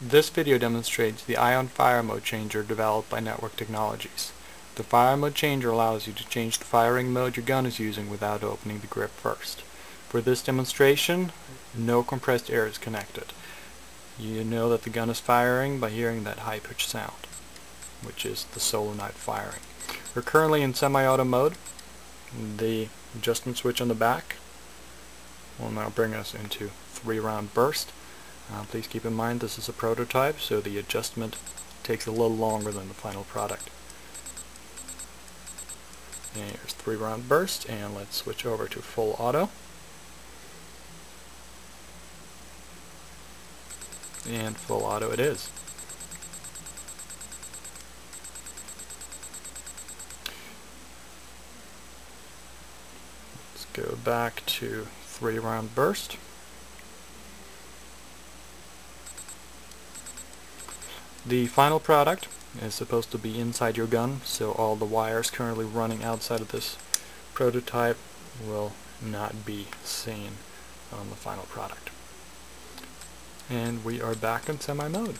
This video demonstrates the Ion Fire Mode Changer developed by Network Technologies. The Fire Mode Changer allows you to change the firing mode your gun is using without opening the grip first. For this demonstration, no compressed air is connected. You know that the gun is firing by hearing that high-pitched sound, which is the solenoid firing. We're currently in semi-auto mode. The adjustment switch on the back will now bring us into 3-round burst. Please keep in mind this is a prototype, so the adjustment takes a little longer than the final product. And here's 3-round burst, and let's switch over to full auto. And full auto it is. Let's go back to 3-round burst. The final product is supposed to be inside your gun, so all the wires currently running outside of this prototype will not be seen on the final product. And we are back in semi mode.